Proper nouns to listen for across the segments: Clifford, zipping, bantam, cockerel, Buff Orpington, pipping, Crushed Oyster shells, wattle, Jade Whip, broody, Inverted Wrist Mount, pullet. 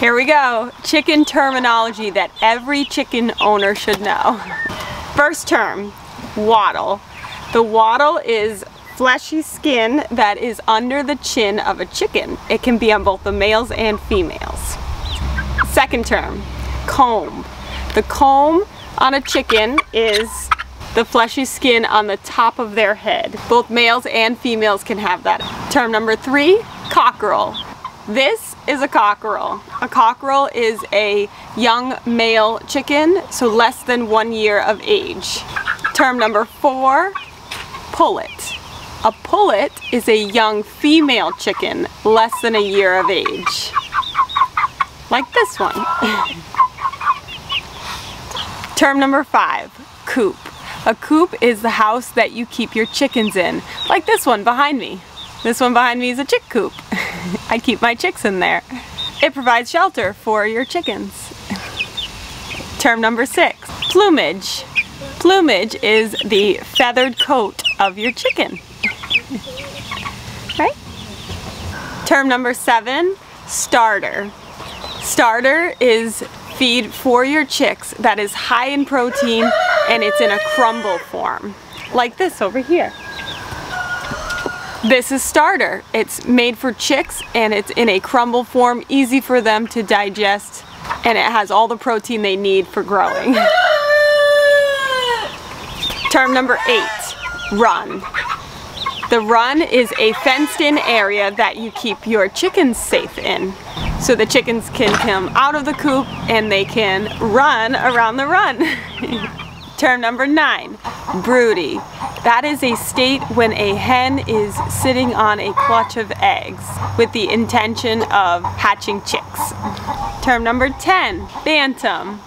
Here we go. Chicken terminology that every chicken owner should know. First term, wattle. The wattle is fleshy skin that is under the chin of a chicken. It can be on both the males and females. Second term, comb. The comb on a chicken is the fleshy skin on the top of their head. Both males and females can have that. Term number three, cockerel. This is a cockerel. A cockerel is a young male chicken, so less than 1 year of age. Term number four, pullet. A pullet is a young female chicken, less than a year of age. Like this one. Term number five, coop. A coop is the house that you keep your chickens in. Like this one behind me. This one behind me is a chick coop. I keep my chicks in there. It provides shelter for your chickens. Term number six, plumage. Plumage is the feathered coat of your chicken. Right? Term number seven, starter. Starter is feed for your chicks that is high in protein and it's in a crumble form. Like this over here. This is starter. It's made for chicks and it's in a crumble form, easy for them to digest, and it has all the protein they need for growing. Term number eight, run. The run is a fenced-in area that you keep your chickens safe in. So the chickens can come out of the coop and they can run around the run. Term number nine, broody. That is a state when a hen is sitting on a clutch of eggs with the intention of hatching chicks. Term number 10, bantam.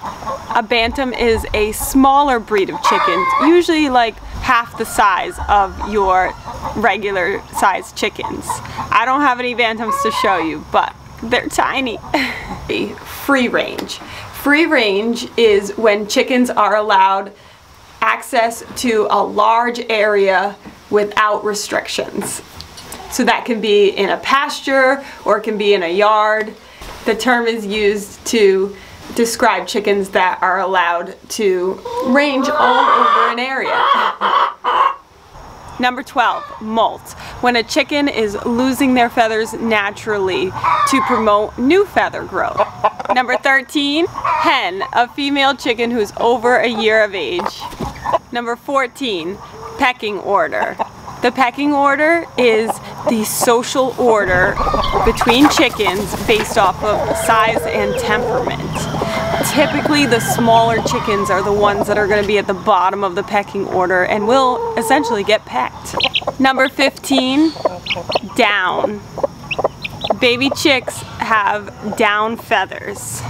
A bantam is a smaller breed of chickens, usually like half the size of your regular sized chickens. I don't have any bantams to show you, but they're tiny. Free range. Free range is when chickens are allowed access to a large area without restrictions. So that can be in a pasture or it can be in a yard. The term is used to describe chickens that are allowed to range all over an area. Number 12, molt. When a chicken is losing their feathers naturally to promote new feather growth. Number 13, hen, a female chicken who's over a year of age. Number 14, pecking order. The pecking order is the social order between chickens based off of size and temperament. Typically, the smaller chickens are the ones that are going to be at the bottom of the pecking order and will essentially get pecked. Number 15, down. Baby chicks have down feathers.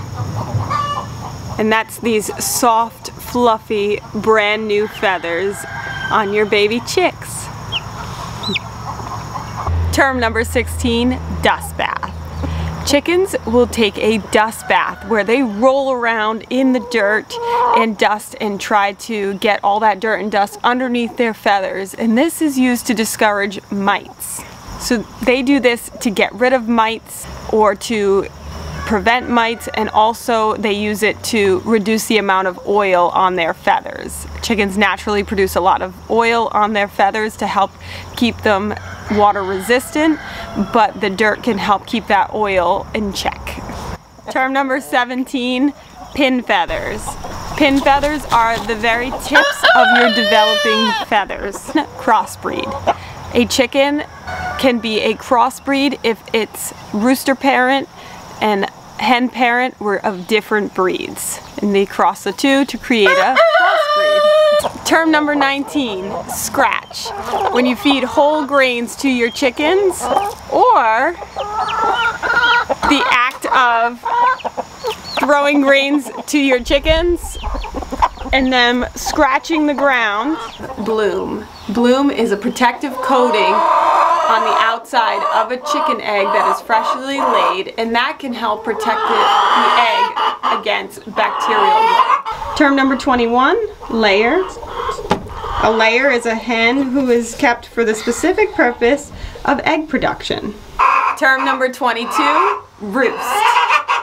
And that's these soft, fluffy, brand new feathers on your baby chicks. Term number 16, dust bath. Chickens will take a dust bath where they roll around in the dirt and dust and try to get all that dirt and dust underneath their feathers, and this is used to discourage mites. So they do this to get rid of mites or to prevent mites, and also they use it to reduce the amount of oil on their feathers. Chickens naturally produce a lot of oil on their feathers to help keep them water resistant, but the dirt can help keep that oil in check. Term number 17, pin feathers. Pin feathers are the very tips of your developing feathers. Crossbreed. A chicken can be a crossbreed if its rooster parent and hen parent were of different breeds, and they cross the two to create a crossbreed. Term number 19, scratch. When you feed whole grains to your chickens, or the act of throwing grains to your chickens and them scratching the ground. Bloom. Bloom is a protective coating on the outside of a chicken egg that is freshly laid, and that can help protect the egg against bacterial growth. Term number 21, layer. A layer is a hen who is kept for the specific purpose of egg production. Term number 22, roost.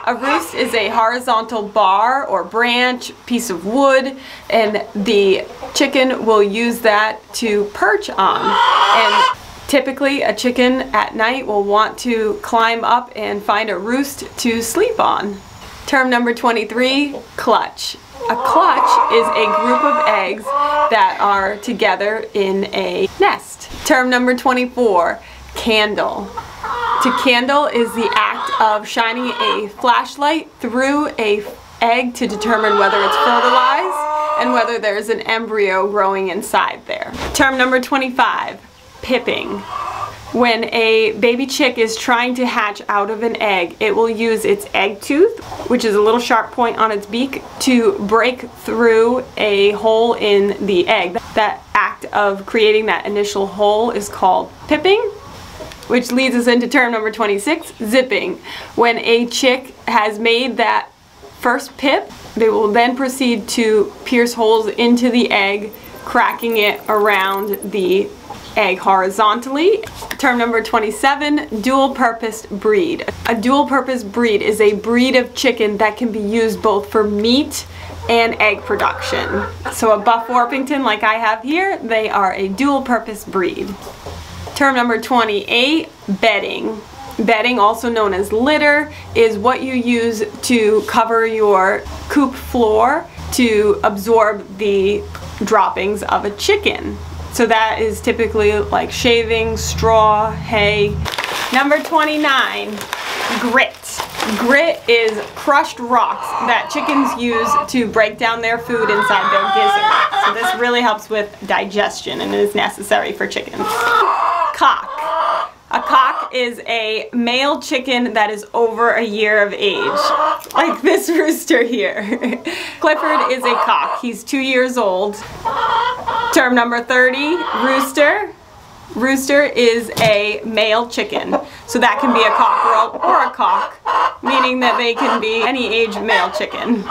A A roost is a horizontal bar or branch, piece of wood, and the chicken will use that to perch on. And typically a chicken at night will want to climb up and find a roost to sleep on. Term number 23, clutch. A clutch is a group of eggs that are together in a nest. Term number 24, candle. To candle is the act of shining a flashlight through an egg to determine whether it's fertilized and whether there's an embryo growing inside there. Term number 25, pipping. When a baby chick is trying to hatch out of an egg, it will use its egg tooth, which is a little sharp point on its beak, to break through a hole in the egg. That act of creating that initial hole is called pipping, which leads us into term number 26, zipping. When a chick has made that first pip, they will then proceed to pierce holes into the egg, cracking it around the egg horizontally. Term number 27, dual-purpose breed. A dual-purpose breed is a breed of chicken that can be used both for meat and egg production. So a Buff Orpington like I have here, they are a dual-purpose breed. Term number 28, bedding. Bedding, also known as litter, is what you use to cover your coop floor to absorb the droppings of a chicken. So that is typically like shavings, straw, hay. Number 29, grit. Grit is crushed rocks that chickens use to break down their food inside their gizzard. So this really helps with digestion and is necessary for chickens. Cock. A cock is a male chicken that is over a year of age, like this rooster here. Clifford is a cock. He's 2 years old. Term number 30, rooster. Rooster is a male chicken, so that can be a cockerel or a cock, meaning that they can be any age male chicken.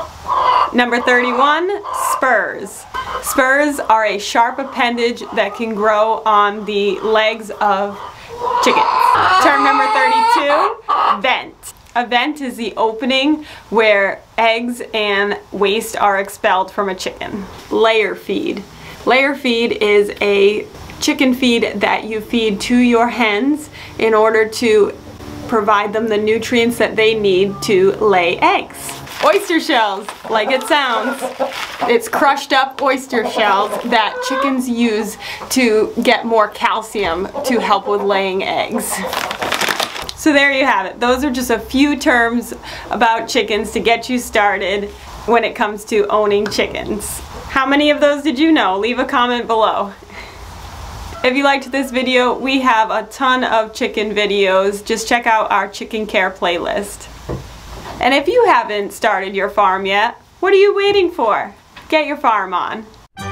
Number 31, spurs. Spurs are a sharp appendage that can grow on the legs of chickens. Term number 32, vent. A vent is the opening where eggs and waste are expelled from a chicken. Layer feed. Layer feed is a chicken feed that you feed to your hens in order to provide them the nutrients that they need to lay eggs. Oyster shells, like it sounds. It's crushed up oyster shells that chickens use to get more calcium to help with laying eggs. So there you have it. Those are just a few terms about chickens to get you started when it comes to owning chickens. How many of those did you know? Leave a comment below. If you liked this video, we have a ton of chicken videos. Just check out our chicken care playlist. And if you haven't started your farm yet, what are you waiting for? Get your farm on. 1,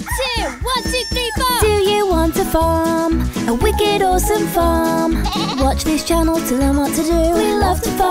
2, 1, 2, 3, 4. Do you want to farm? A wicked awesome farm? Watch this channel to learn what to do. We love to farm.